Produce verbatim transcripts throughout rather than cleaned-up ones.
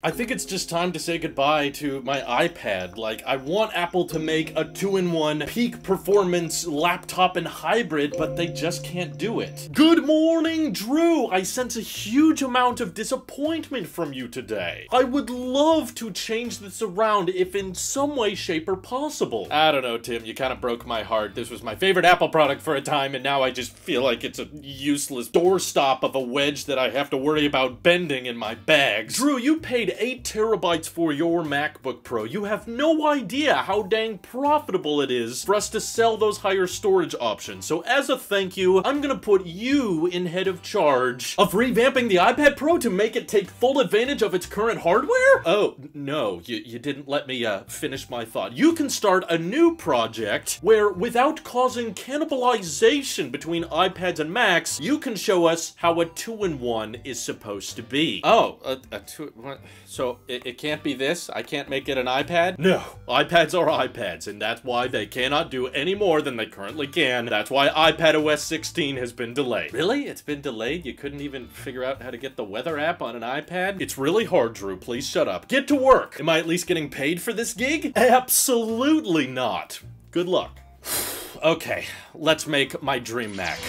I think it's just time to say goodbye to my iPad. Like, I want Apple to make a two in one peak performance laptop and hybrid, but they just can't do it. Good morning, Drew! I sense a huge amount of disappointment from you today. I would love to change this around if in some way, shape, or possible. I don't know, Tim, you kind of broke my heart. This was my favorite Apple product for a time, and now I just feel like it's a useless doorstop of a wedge that I have to worry about bending in my bags. Drew, you paid eight terabytes for your MacBook Pro. You have no idea how dang profitable it is for us to sell those higher storage options. So as a thank you, I'm gonna put you in head of charge of revamping the iPad Pro to make it take full advantage of its current hardware? Oh, no, you, you didn't let me uh, finish my thought. You can start a new project where, without causing cannibalization between iPads and Macs, you can show us how a two in one is supposed to be. Oh, a, a two in one... So, it, it can't be this? I can't make it an iPad? No. iPads are iPads, and that's why they cannot do any more than they currently can. That's why iPadOS sixteen has been delayed. Really? It's been delayed? You couldn't even figure out how to get the weather app on an iPad? It's really hard, Drew. Please shut up. Get to work! Am I at least getting paid for this gig? Absolutely not. Good luck. Okay, let's make my dream Mac.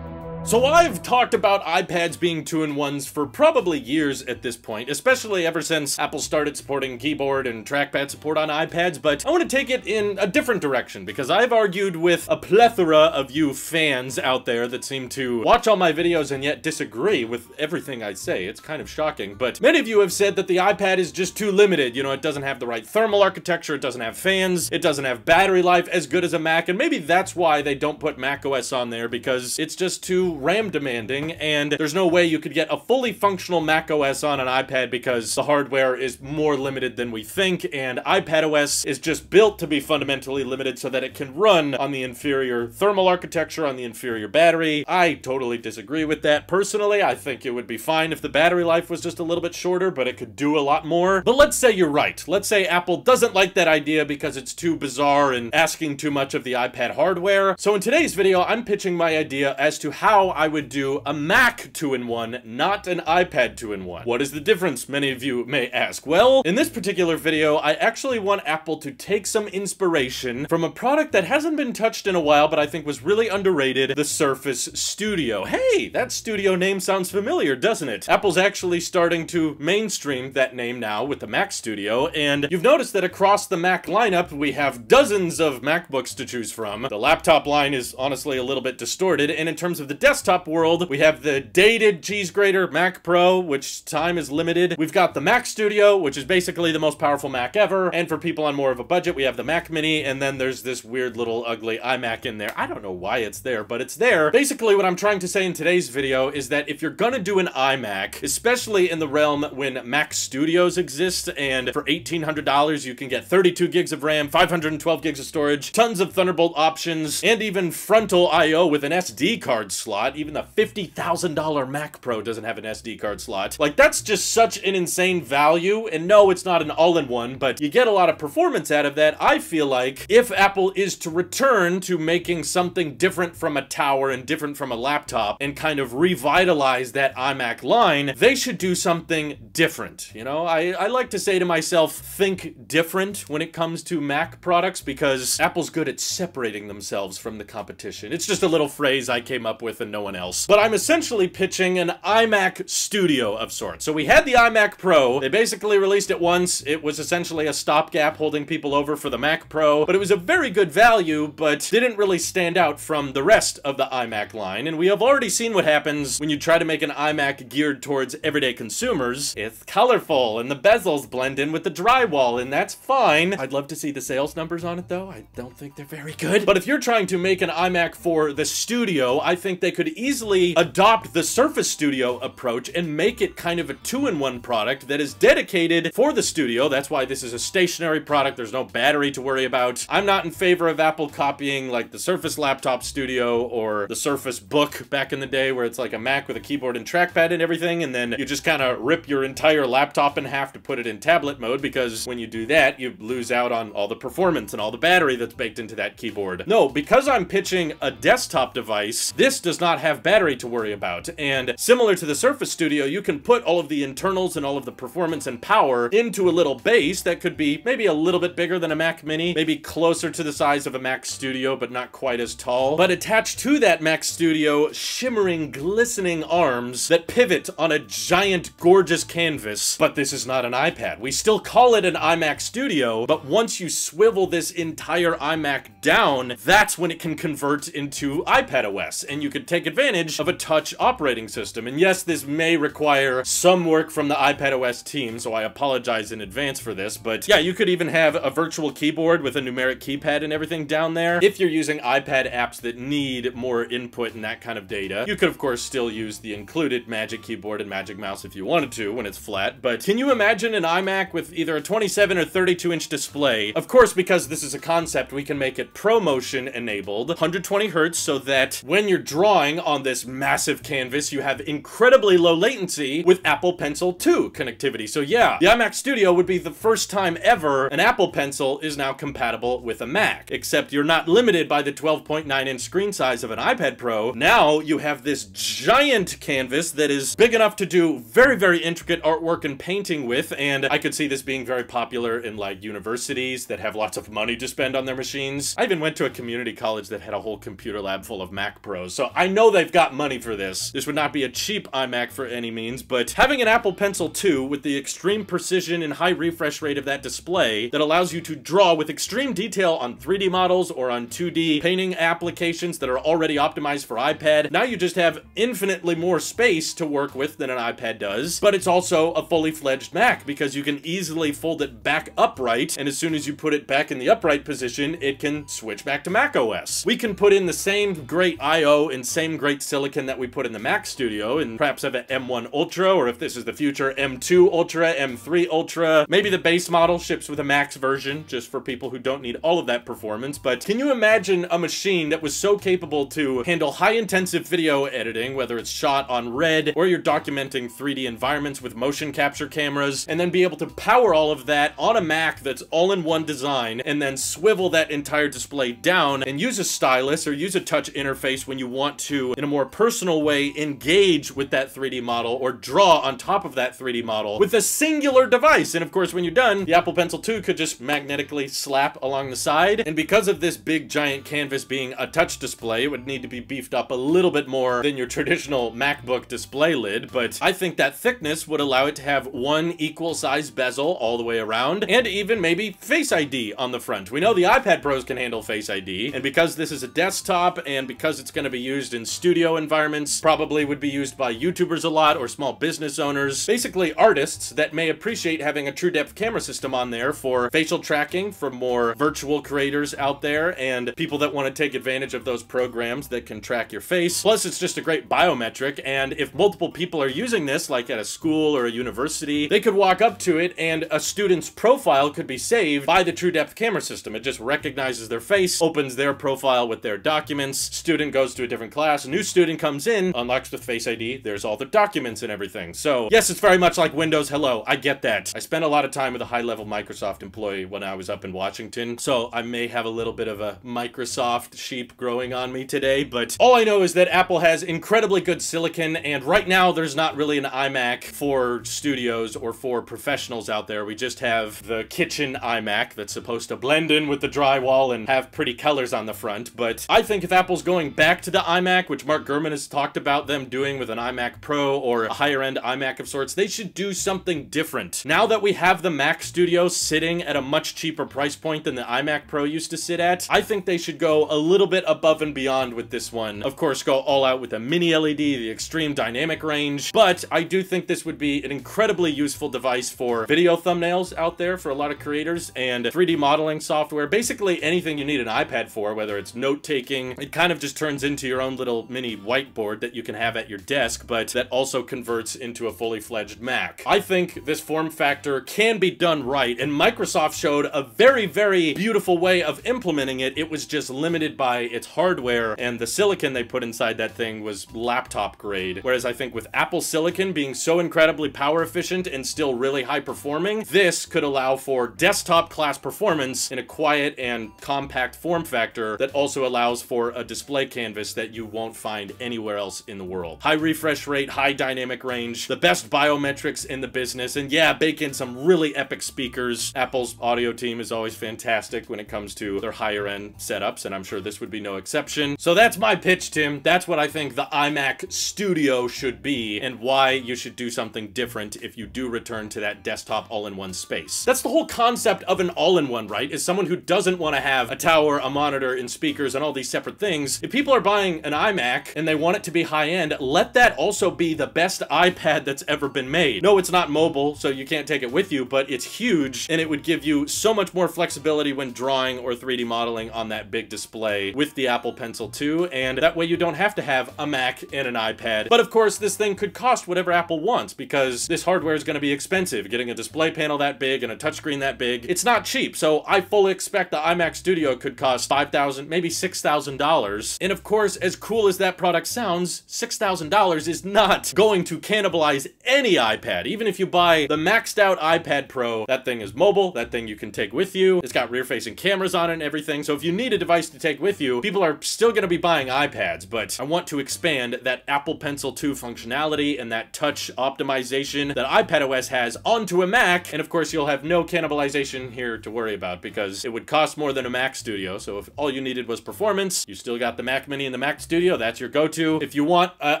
So I've talked about iPads being two in ones for probably years at this point, especially ever since Apple started supporting keyboard and trackpad support on iPads, but I want to take it in a different direction because I've argued with a plethora of you fans out there that seem to watch all my videos and yet disagree with everything I say. It's kind of shocking, but many of you have said that the iPad is just too limited. You know, it doesn't have the right thermal architecture, it doesn't have fans, it doesn't have battery life as good as a Mac, and maybe that's why they don't put macOS on there, because it's just too RAM demanding, and there's no way you could get a fully functional macOS on an iPad because the hardware is more limited than we think, and iPadOS is just built to be fundamentally limited so that it can run on the inferior thermal architecture, on the inferior battery. I totally disagree with that. Personally, I think it would be fine if the battery life was just a little bit shorter, but it could do a lot more. But let's say you're right. Let's say Apple doesn't like that idea because it's too bizarre and asking too much of the iPad hardware. So in today's video, I'm pitching my idea as to how I would do a Mac two in one, not an iPad two in one. What is the difference, many of you may ask? Well, in this particular video, I actually want Apple to take some inspiration from a product that hasn't been touched in a while, but I think was really underrated, the Surface Studio. Hey, that studio name sounds familiar, doesn't it? Apple's actually starting to mainstream that name now with the Mac Studio, and you've noticed that across the Mac lineup, we have dozens of MacBooks to choose from. The laptop line is honestly a little bit distorted, and in terms of the desktop world, we have the dated cheese grater Mac Pro, which time is limited. We've got the Mac Studio, which is basically the most powerful Mac ever, and for people on more of a budget, we have the Mac Mini, and then there's this weird little ugly iMac in there. I don't know why it's there, but it's there. Basically, what I'm trying to say in today's video is that if you're gonna do an iMac, especially in the realm when Mac Studios exist, and for eighteen hundred dollars, you can get thirty-two gigs of RAM, five hundred twelve gigs of storage, tons of Thunderbolt options, and even frontal I O with an S D card slot. Even the fifty thousand dollar Mac Pro doesn't have an S D card slot. Like, that's just such an insane value, and no, it's not an all-in-one, but you get a lot of performance out of that. I feel like if Apple is to return to making something different from a tower and different from a laptop and kind of revitalize that iMac line, they should do something different. You know, I, I like to say to myself, think different when it comes to Mac products, because Apple's good at separating themselves from the competition. It's just a little phrase I came up with and no one else. But I'm essentially pitching an iMac Studio of sorts. So we had the iMac Pro. They basically released it once. It was essentially a stopgap holding people over for the Mac Pro, but it was a very good value, but didn't really stand out from the rest of the iMac line. And we have already seen what happens when you try to make an iMac geared towards everyday consumers. It's colorful, and the bezels blend in with the drywall, and that's fine. I'd love to see the sales numbers on it, though. I don't think they're very good. But if you're trying to make an iMac for the studio, I think they could could easily adopt the Surface Studio approach and make it kind of a two in one product that is dedicated for the studio. That's why this is a stationary product. There's no battery to worry about. I'm not in favor of Apple copying like the Surface Laptop Studio or the Surface Book back in the day, where it's like a Mac with a keyboard and trackpad and everything, and then you just kind of rip your entire laptop in half to put it in tablet mode, because when you do that, you lose out on all the performance and all the battery that's baked into that keyboard. No, because I'm pitching a desktop device, this does not not have battery to worry about. And similar to the Surface Studio, you can put all of the internals and all of the performance and power into a little base that could be maybe a little bit bigger than a Mac Mini, maybe closer to the size of a Mac Studio, but not quite as tall. But attached to that Mac Studio, shimmering, glistening arms that pivot on a giant, gorgeous canvas. But this is not an iPad. We still call it an iMac Studio, but once you swivel this entire iMac down, that's when it can convert into iPadOS, and you can take advantage of a touch operating system. And yes, this may require some work from the iPadOS team, so I apologize in advance for this, but yeah, you could even have a virtual keyboard with a numeric keypad and everything down there if you're using iPad apps that need more input and that kind of data. You could, of course, still use the included Magic Keyboard and Magic Mouse if you wanted to when it's flat, but can you imagine an iMac with either a twenty-seven or thirty-two inch display? Of course, because this is a concept, we can make it ProMotion enabled, one hundred twenty hertz, so that when you're drawing on this massive canvas, you have incredibly low latency with Apple Pencil two connectivity. So yeah, the iMac Studio would be the first time ever an Apple Pencil is now compatible with a Mac, except you're not limited by the twelve point nine inch screen size of an iPad Pro. Now you have this giant canvas that is big enough to do very, very intricate artwork and painting with, and I could see this being very popular in like universities that have lots of money to spend on their machines. I even went to a community college that had a whole computer lab full of Mac Pros, so I know they've got money for this. This would not be a cheap iMac for any means, but having an Apple Pencil two with the extreme precision and high refresh rate of that display that allows you to draw with extreme detail on three D models or on two D painting applications that are already optimized for iPad, now you just have infinitely more space to work with than an iPad does, but it's also a fully fledged Mac because you can easily fold it back upright, and as soon as you put it back in the upright position, it can switch back to macOS. We can put in the same great I O and same great silicon that we put in the Mac Studio, and perhaps have an M one Ultra, or if this is the future, M two Ultra, M three Ultra. Maybe the base model ships with a Max version, just for people who don't need all of that performance, but can you imagine a machine that was so capable to handle high-intensive video editing, whether it's shot on RED, or you're documenting three D environments with motion capture cameras, and then be able to power all of that on a Mac that's all-in-one design, and then swivel that entire display down, and use a stylus, or use a touch interface when you want to, in a more personal way, engage with that three D model or draw on top of that three D model with a singular device. And of course, when you're done, the Apple Pencil two could just magnetically slap along the side. And because of this big giant canvas being a touch display, it would need to be beefed up a little bit more than your traditional MacBook display lid, but I think that thickness would allow it to have one equal size bezel all the way around, and even maybe Face I D on the front. We know the iPad Pros can handle Face I D, and because this is a desktop and because it's going to be used in studio environments, probably would be used by YouTubers a lot or small business owners, basically artists that may appreciate having a True Depth camera system on there for facial tracking for more virtual creators out there and people that want to take advantage of those programs that can track your face. Plus, it's just a great biometric, and if multiple people are using this, like at a school or a university, they could walk up to it and a student's profile could be saved by the True Depth camera system. It just recognizes their face, opens their profile with their documents, student goes to a different class, new student comes in, unlocks with Face I D, there's all the documents and everything. So yes, it's very much like Windows Hello, I get that. I spent a lot of time with a high-level Microsoft employee when I was up in Washington, so I may have a little bit of a Microsoft sheep growing on me today, but all I know is that Apple has incredibly good silicon, and right now there's not really an iMac for studios or for professionals out there. We just have the kitchen iMac that's supposed to blend in with the drywall and have pretty colors on the front, but I think if Apple's going back to the iMac, which Mark Gurman has talked about them doing with an iMac Pro or a higher-end iMac of sorts, they should do something different. Now that we have the Mac Studio sitting at a much cheaper price point than the iMac Pro used to sit at, I think they should go a little bit above and beyond with this one. Of course, go all out with a mini L E D, the extreme dynamic range, but I do think this would be an incredibly useful device for video thumbnails out there for a lot of creators and three D modeling software, basically anything you need an iPad for, whether it's note-taking. It kind of just turns into your own little mini whiteboard that you can have at your desk, but that also converts into a fully fledged Mac. I think this form factor can be done right, and Microsoft showed a very, very beautiful way of implementing it. It was just limited by its hardware, and the silicon they put inside that thing was laptop grade. Whereas I think with Apple Silicon being so incredibly power efficient and still really high performing, this could allow for desktop class performance in a quiet and compact form factor that also allows for a display canvas that you want won't find anywhere else in the world. High refresh rate, high dynamic range, the best biometrics in the business, and yeah, bake in some really epic speakers. Apple's audio team is always fantastic when it comes to their higher end setups, and I'm sure this would be no exception. So that's my pitch, Tim. That's what I think the iMac Studio should be, and why you should do something different if you do return to that desktop all-in-one space. That's the whole concept of an all-in-one, right? Is someone who doesn't want to have a tower, a monitor, and speakers, and all these separate things. If people are buying an iMac and they want it to be high-end, let that also be the best iPad that's ever been made. No, it's not mobile, so you can't take it with you, but it's huge, and it would give you so much more flexibility when drawing or three D modeling on that big display with the Apple Pencil too, and that way you don't have to have a Mac and an iPad. But of course, this thing could cost whatever Apple wants, because this hardware is going to be expensive. Getting a display panel that big and a touchscreen that big, it's not cheap, so I fully expect the iMac Studio could cost five thousand dollars, maybe six thousand dollars. And of course, as cool as that product sounds, six thousand dollars is not going to cannibalize any iPad. Even if you buy the maxed out iPad Pro, that thing is mobile, that thing you can take with you, it's got rear-facing cameras on it and everything, so if you need a device to take with you, people are still going to be buying iPads, but I want to expand that Apple Pencil two functionality and that touch optimization that iPadOS has onto a Mac, and of course you'll have no cannibalization here to worry about, because it would cost more than a Mac Studio, so if all you needed was performance, you still got the Mac Mini and the Mac Studio, that's your go-to. If you want an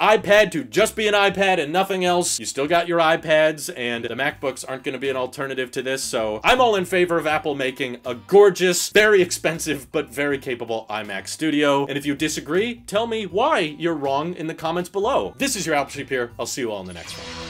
iPad to just be an iPad and nothing else, you still got your iPads, and the MacBooks aren't going to be an alternative to this, so I'm all in favor of Apple making a gorgeous, very expensive, but very capable iMac Studio, and if you disagree, tell me why you're wrong in the comments below. This is your Apple Sheep here, I'll see you all in the next one.